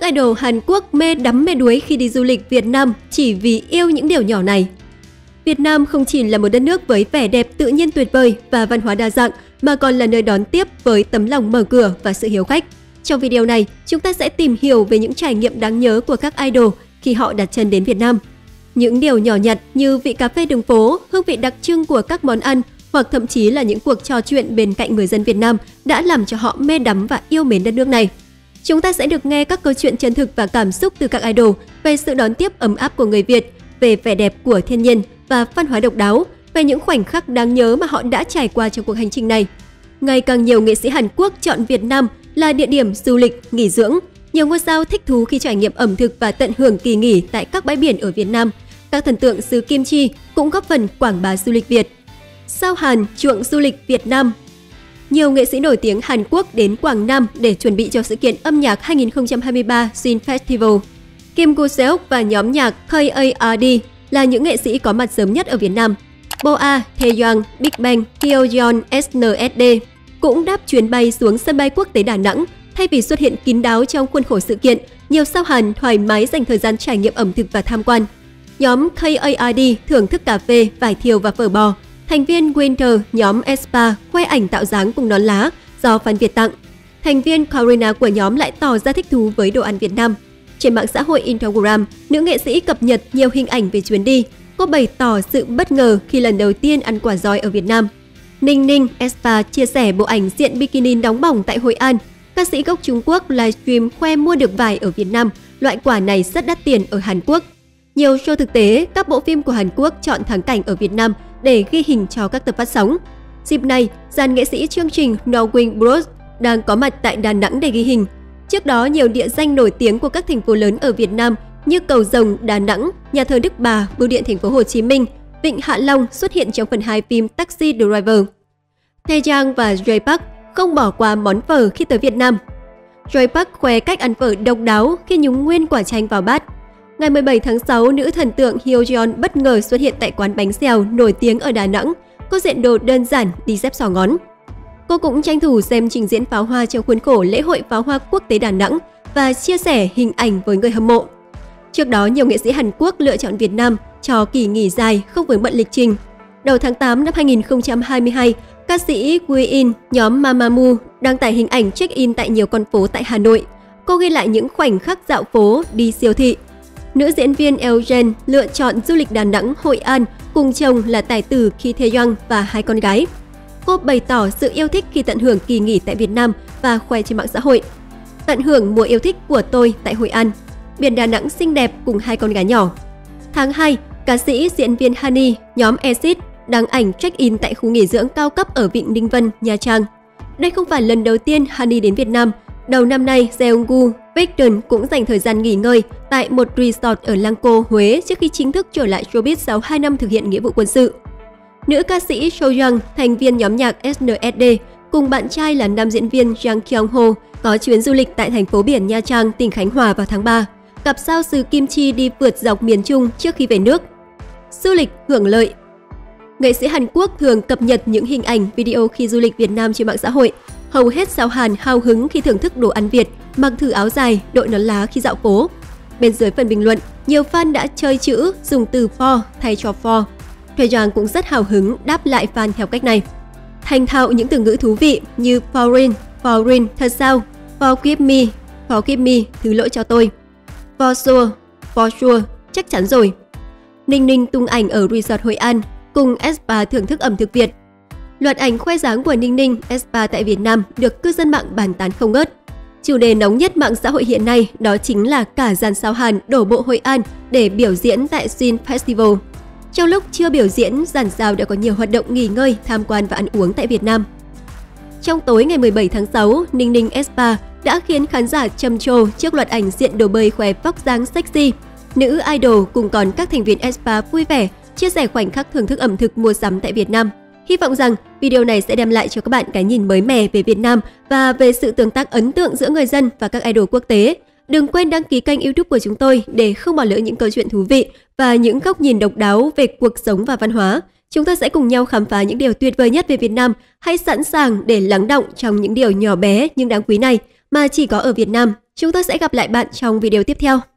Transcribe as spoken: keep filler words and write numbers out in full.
Các idol Hàn Quốc mê đắm mê đuối khi đi du lịch Việt Nam chỉ vì yêu những điều nhỏ này. Việt Nam không chỉ là một đất nước với vẻ đẹp tự nhiên tuyệt vời và văn hóa đa dạng, mà còn là nơi đón tiếp với tấm lòng mở cửa và sự hiếu khách. Trong video này, chúng ta sẽ tìm hiểu về những trải nghiệm đáng nhớ của các idol khi họ đặt chân đến Việt Nam. Những điều nhỏ nhặt như vị cà phê đường phố, hương vị đặc trưng của các món ăn hoặc thậm chí là những cuộc trò chuyện bên cạnh người dân Việt Nam đã làm cho họ mê đắm và yêu mến đất nước này. Chúng ta sẽ được nghe các câu chuyện chân thực và cảm xúc từ các idol về sự đón tiếp ấm áp của người Việt, về vẻ đẹp của thiên nhiên và văn hóa độc đáo, về những khoảnh khắc đáng nhớ mà họ đã trải qua trong cuộc hành trình này. Ngày càng nhiều nghệ sĩ Hàn Quốc chọn Việt Nam là địa điểm du lịch, nghỉ dưỡng. Nhiều ngôi sao thích thú khi trải nghiệm ẩm thực và tận hưởng kỳ nghỉ tại các bãi biển ở Việt Nam. Các thần tượng xứ kim chi cũng góp phần quảng bá du lịch Việt. Sao Hàn chuộng du lịch Việt Nam. Nhiều nghệ sĩ nổi tiếng Hàn Quốc đến Quảng Nam để chuẩn bị cho sự kiện âm nhạc hai không hai ba Sin Festival. Kim Go-eun và nhóm nhạc ca a rờ đê là những nghệ sĩ có mặt sớm nhất ở Việt Nam. bê o a, Taeyang, Big Bang, Hyoyeon, ét en ét đê cũng đáp chuyến bay xuống sân bay quốc tế Đà Nẵng. Thay vì xuất hiện kín đáo trong khuôn khổ sự kiện, nhiều sao Hàn thoải mái dành thời gian trải nghiệm ẩm thực và tham quan. Nhóm ca a rờ đê thưởng thức cà phê, vải thiều và phở bò. Thành viên Winter, nhóm aespa khoe ảnh tạo dáng cùng nón lá do fan Việt tặng. Thành viên Karina của nhóm lại tỏ ra thích thú với đồ ăn Việt Nam. Trên mạng xã hội Instagram, nữ nghệ sĩ cập nhật nhiều hình ảnh về chuyến đi. Cô bày tỏ sự bất ngờ khi lần đầu tiên ăn quả doi ở Việt Nam. Ningning, aespa chia sẻ bộ ảnh diện bikini nóng bỏng tại Hội An. Ca sĩ gốc Trung Quốc livestream khoe mua được vải ở Việt Nam. Loại quả này rất đắt tiền ở Hàn Quốc. Nhiều show thực tế, các bộ phim của Hàn Quốc chọn thắng cảnh ở Việt Nam để ghi hình cho các tập phát sóng. Dịp này, dàn nghệ sĩ chương trình No Wing Bros đang có mặt tại Đà Nẵng để ghi hình. Trước đó, nhiều địa danh nổi tiếng của các thành phố lớn ở Việt Nam như Cầu Rồng, Đà Nẵng, Nhà thờ Đức Bà, Bưu điện Thành phố Hồ Chí Minh, Vịnh Hạ Long xuất hiện trong phần hai phim Taxi Driver. Thê Giang và Joy Park không bỏ qua món phở khi tới Việt Nam. Joy Park khoe cách ăn phở độc đáo khi nhúng nguyên quả chanh vào bát. Ngày mười bảy tháng sáu, nữ thần tượng Hyo Jon bất ngờ xuất hiện tại quán bánh xèo nổi tiếng ở Đà Nẵng. Cô diện đồ đơn giản, đi dép xỏ ngón. Cô cũng tranh thủ xem trình diễn pháo hoa trong khuôn khổ lễ hội pháo hoa quốc tế Đà Nẵng và chia sẻ hình ảnh với người hâm mộ. Trước đó, nhiều nghệ sĩ Hàn Quốc lựa chọn Việt Nam cho kỳ nghỉ dài không vướng bận lịch trình. Đầu tháng tám năm hai nghìn không trăm hai mươi hai, ca sĩ Huy In, nhóm Mamamoo đăng tải hình ảnh check-in tại nhiều con phố tại Hà Nội. Cô ghi lại những khoảnh khắc dạo phố, đi siêu thị. Nữ diễn viên El Jen lựa chọn du lịch Đà Nẵng, Hội An cùng chồng là tài tử Ki Tae-yong và hai con gái. Cô bày tỏ sự yêu thích khi tận hưởng kỳ nghỉ tại Việt Nam và khoe trên mạng xã hội. Tận hưởng mùa yêu thích của tôi tại Hội An, biển Đà Nẵng xinh đẹp cùng hai con gái nhỏ. Tháng hai, ca sĩ diễn viên Honey, nhóm Acid đăng ảnh check-in tại khu nghỉ dưỡng cao cấp ở Vịnh Ninh Vân, Nha Trang. Đây không phải lần đầu tiên Honey đến Việt Nam. Đầu năm nay, Seo Jung, Victon cũng dành thời gian nghỉ ngơi tại một resort ở Lăng Cô, Huế trước khi chính thức trở lại showbiz sau hai năm thực hiện nghĩa vụ quân sự. Nữ ca sĩ Sho Young, thành viên nhóm nhạc ét en ét đê, cùng bạn trai là nam diễn viên Jang Kyung-ho có chuyến du lịch tại thành phố biển Nha Trang, tỉnh Khánh Hòa vào tháng ba. Cặp sao xứ kim chi đi vượt dọc miền Trung trước khi về nước. Du lịch hưởng lợi. Nghệ sĩ Hàn Quốc thường cập nhật những hình ảnh, video khi du lịch Việt Nam trên mạng xã hội. Hầu hết sao Hàn hào hứng khi thưởng thức đồ ăn Việt, mặc thử áo dài, đội nón lá khi dạo phố. Bên dưới phần bình luận, nhiều fan đã chơi chữ dùng từ for thay cho for. Thê Giang cũng rất hào hứng đáp lại fan theo cách này. Thành thạo những từ ngữ thú vị như foreign, foreign thật sao, forgive me, forgive me thứ lỗi cho tôi, for sure, for sure chắc chắn rồi. Ninh Ninh tung ảnh ở resort Hội An cùng aespa thưởng thức ẩm thực Việt. Loạt ảnh khoe dáng của Ninh Ninh, aespa tại Việt Nam được cư dân mạng bàn tán không ngớt. Chủ đề nóng nhất mạng xã hội hiện nay đó chính là cả dàn sao Hàn đổ bộ Hội An để biểu diễn tại Sin Festival. Trong lúc chưa biểu diễn, dàn sao đã có nhiều hoạt động nghỉ ngơi, tham quan và ăn uống tại Việt Nam. Trong tối ngày mười bảy tháng sáu, Ninh Ninh aespa đã khiến khán giả trầm trồ trước loạt ảnh diện đồ bơi khoe vóc dáng sexy. Nữ idol cùng còn các thành viên aespa vui vẻ chia sẻ khoảnh khắc thưởng thức ẩm thực mua sắm tại Việt Nam. Hy vọng rằng video này sẽ đem lại cho các bạn cái nhìn mới mẻ về Việt Nam và về sự tương tác ấn tượng giữa người dân và các idol quốc tế. Đừng quên đăng ký kênh YouTube của chúng tôi để không bỏ lỡ những câu chuyện thú vị và những góc nhìn độc đáo về cuộc sống và văn hóa. Chúng ta sẽ cùng nhau khám phá những điều tuyệt vời nhất về Việt Nam. Hãy sẵn sàng để lắng đọng trong những điều nhỏ bé nhưng đáng quý này. mà chỉ có ở Việt Nam. Chúng tôi sẽ gặp lại bạn trong video tiếp theo.